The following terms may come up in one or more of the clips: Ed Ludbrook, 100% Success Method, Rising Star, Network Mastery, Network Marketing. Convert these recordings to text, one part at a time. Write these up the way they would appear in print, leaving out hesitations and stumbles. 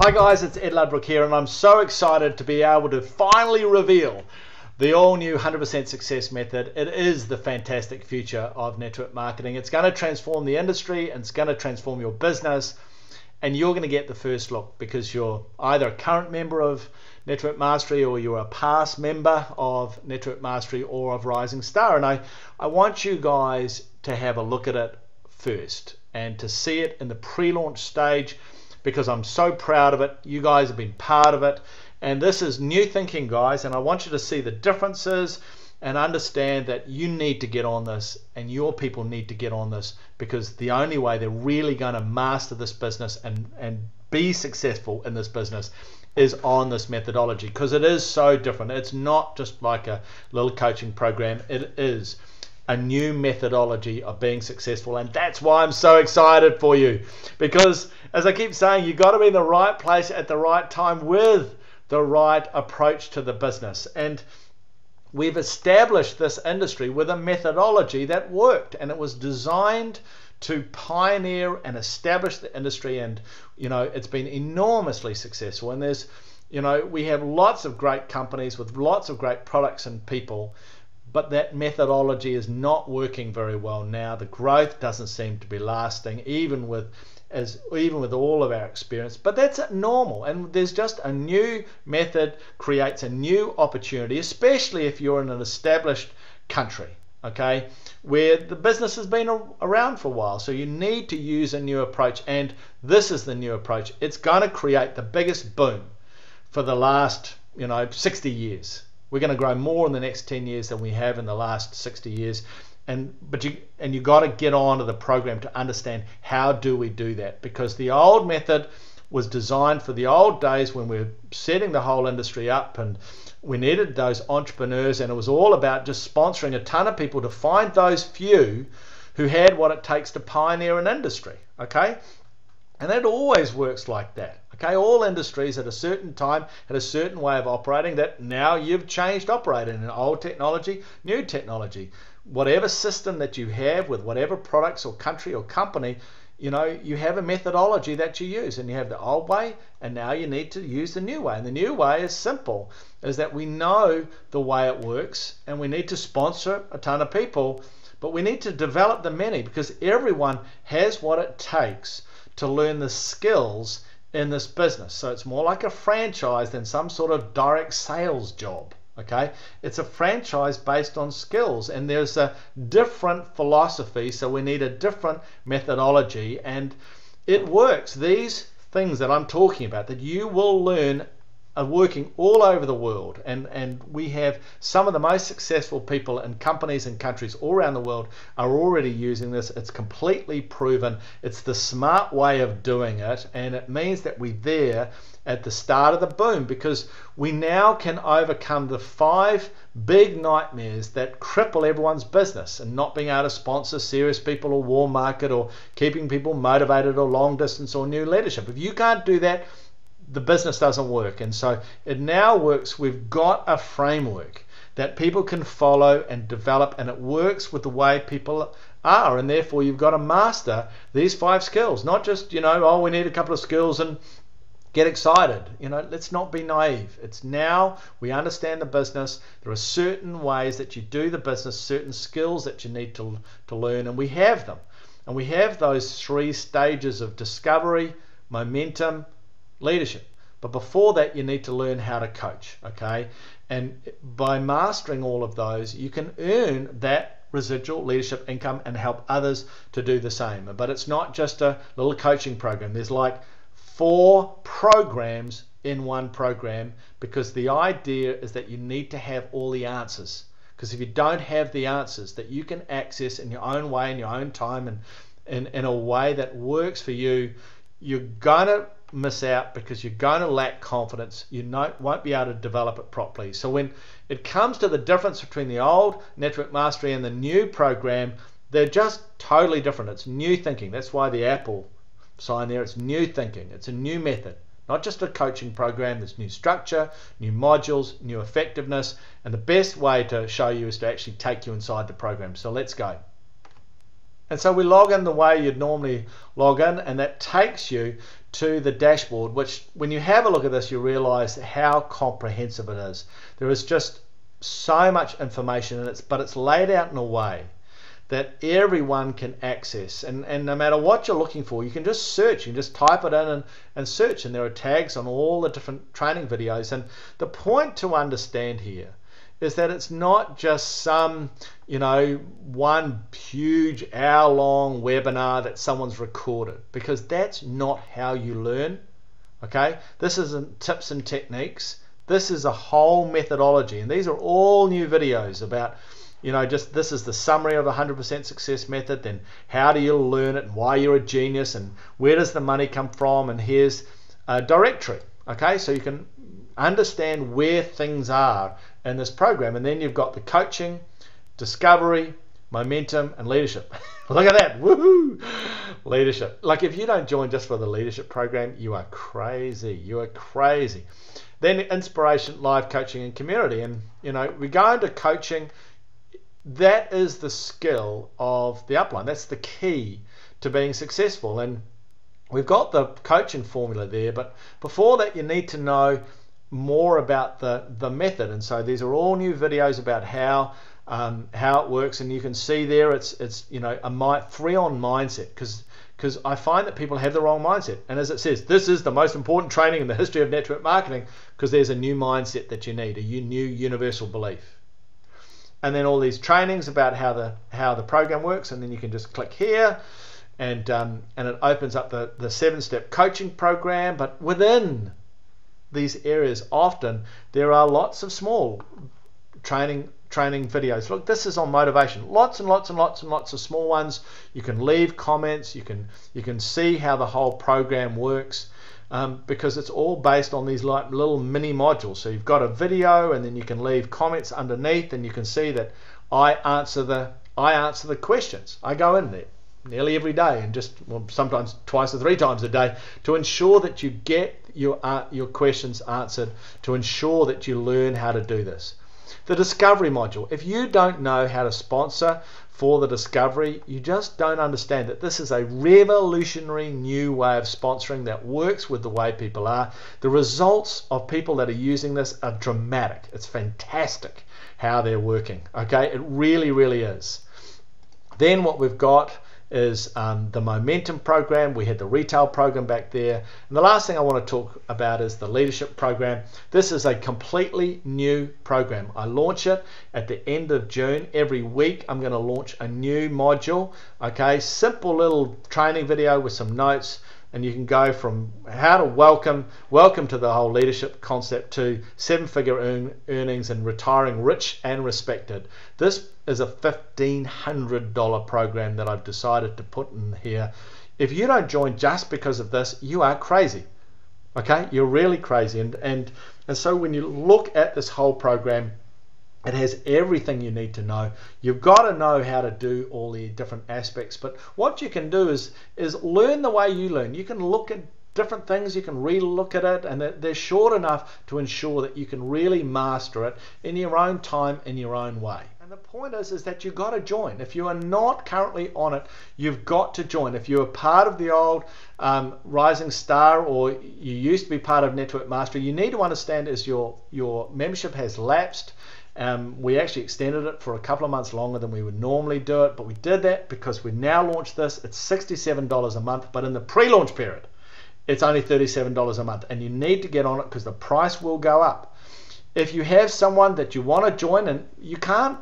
Hi guys, it's Ed Ludbrook here, and I'm so excited to be able to finally reveal the all-new 100% Success Method. It is the fantastic future of network marketing. It's going to transform the industry, and it's going to transform your business, and you're going to get the first look because you're either a current member of Network Mastery or you're a past member of Network Mastery or of Rising Star. And I want you guys to have a look at it first and to see it in the pre-launch stage, because I'm so proud of it. You guys have been part of it, and this is new thinking, guys, and I want you to see the differences and understand that you need to get on this, and your people need to get on this, because the only way they're really going to master this business and be successful in this business is on this methodology, because it is so different. It's not just like a little coaching program. It is a new methodology of being successful, and that's why I'm so excited for you, because as I keep saying, you've got to be in the right place at the right time with the right approach to the business. And we've established this industry with a methodology that worked, and it was designed to pioneer and establish the industry, and you know, it's been enormously successful. And there's, you know, we have lots of great companies with lots of great products and people, but that methodology is not working very well now. The growth doesn't seem to be lasting, even with all of our experience. But that's normal, and there's just a new method creates a new opportunity, especially if you're in an established country, okay, where the business has been around for a while. So you need to use a new approach, and this is the new approach. It's going to create the biggest boom for the last, you know, 60 years. We're going to grow more in the next 10 years than we have in the last 60 years. But you got to get onto the program to understand, how do we do that? Because the old method was designed for the old days when we were setting the whole industry up, and we needed those entrepreneurs, and it was all about just sponsoring a ton of people to find those few who had what it takes to pioneer an industry, okay? And it always works like that. Okay, all industries at a certain time had a certain way of operating that now you've changed operating in old technology, new technology. Whatever system that you have with whatever products or country or company, you know, you have a methodology that you use, and you have the old way, and now you need to use the new way. And the new way is simple, is that we know the way it works, and we need to sponsor a ton of people, but we need to develop the many, because everyone has what it takes to learn the skills in this business. So it's more like a franchise than some sort of direct sales job, okay? It's a franchise based on skills, and there's a different philosophy, so we need a different methodology, and it works. These things that I'm talking about that you will learn are working all over the world, and we have some of the most successful people and companies and countries all around the world are already using this. It's completely proven. It's the smart way of doing it, and it means that we're there at the start of the boom, because we now can overcome the 5 big nightmares that cripple everyone's business, and not being able to sponsor serious people or warm market or keeping people motivated or long distance or new leadership. If you can't do that, the business doesn't work. And so it now works. We've got a framework that people can follow and develop, and it works with the way people are, and therefore you've got to master these 5 skills, not just, you know, oh, we need a couple of skills and get excited. You know, let's not be naive. It's now we understand the business. There are certain ways that you do the business, certain skills that you need to learn, and we have them. And we have those 3 stages of discovery, momentum, leadership. But before that, you need to learn how to coach, okay? And by mastering all of those, you can earn that residual leadership income and help others to do the same. But it's not just a little coaching program. There's like 4 programs in one program, because the idea is that you need to have all the answers. Because if you don't have the answers that you can access in your own way, in your own time, and in a way that works for you, you're gonna miss out, because you're going to lack confidence. You won't be able to develop it properly. So when it comes to the difference between the old Network Mastery and the new program, they're just totally different. It's new thinking. That's why the Apple sign there, it's new thinking. It's a new method, not just a coaching program. There's new structure, new modules, new effectiveness, and the best way to show you is to actually take you inside the program. So let's go. And so we log in the way you'd normally log in, and that takes you to the dashboard, which when you have a look at this, you realize how comprehensive it is. There is just so much information, and it's laid out in a way that everyone can access. And no matter what you're looking for, you can just search, you can just type it in and search, and there are tags on all the different training videos. And the point to understand here is that it's not just some, one huge hour-long webinar that someone's recorded, because that's not how you learn, okay? This isn't tips and techniques. This is a whole methodology, and these are all new videos about, just this is the summary of the 100% Success Method, then how do you learn it, and why you're a genius, and where does the money come from, and here's a directory, okay? So you can understand where things are in this program. And then you've got the coaching, discovery, momentum, and leadership. Look at that, woohoo! Leadership. Like, if you don't join just for the leadership program, you are crazy, you are crazy. Then inspiration, live coaching, and community. And we go into coaching. That is the skill of the upline. That's the key to being successful. And we've got the coaching formula there, but before that, you need to know more about the method. And so these are all new videos about how it works, and you can see there it's a free-on mindset, because I find that people have the wrong mindset. And as it says, this is the most important training in the history of network marketing, because there's a new mindset that you need, a new universal belief. And then all these trainings about how the program works, and then you can just click here, and it opens up the 7-step coaching program. But within these areas, often there are lots of small training videos. Look, this is on motivation. Lots and lots and lots and lots of small ones. You can leave comments. You can see how the whole program works, because it's all based on these like little mini modules. So you've got a video, and then you can leave comments underneath, and you can see that I answer the questions. I go in there nearly every day, and sometimes twice or 3 times a day, to ensure that you get your questions answered, to ensure that you learn how to do this. The discovery module. If you don't know how to sponsor for the discovery, you just don't understand that this is a revolutionary new way of sponsoring that works with the way people are. The results of people that are using this are dramatic. It's fantastic how they're working, okay? It really, really is. Then what we've got is the momentum program. We had the retail program back there, and the last thing I want to talk about is the leadership program. This is a completely new program. I launch it at the end of June. Every week I'm going to launch a new module, okay? Simple little training video with some notes, and you can go from how to welcome to the whole leadership concept, to 7-figure earnings and retiring rich and respected. This is a $1,500 program that I've decided to put in here. If you don't join just because of this, you are crazy, okay? You're really crazy. And so when you look at this whole program, it has everything you need to know. You've got to know how to do all the different aspects, but what you can do is learn the way you learn. You can look at different things, you can re-look at it, and they're short enough to ensure that you can really master it in your own time, in your own way. And the point is that you've got to join. If you are not currently on it, you've got to join. If you're part of the old Rising Star, or you used to be part of Network Mastery, you need to understand is your membership has lapsed. We actually extended it for a couple of months longer than we would normally do it, but we did that because we now launched this. It's $67 a month, but in the pre-launch period, it's only $37 a month, and you need to get on it because the price will go up. If you have someone that you want to join, and you can't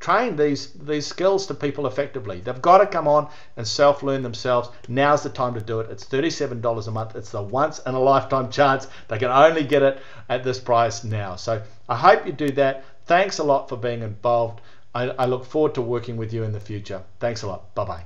train these skills to people effectively. They've got to come on and self-learn themselves. Now's the time to do it. It's $37 a month. It's the once-in-a-lifetime chance. They can only get it at this price now. So I hope you do that. Thanks a lot for being involved. I look forward to working with you in the future. Thanks a lot. Bye-bye.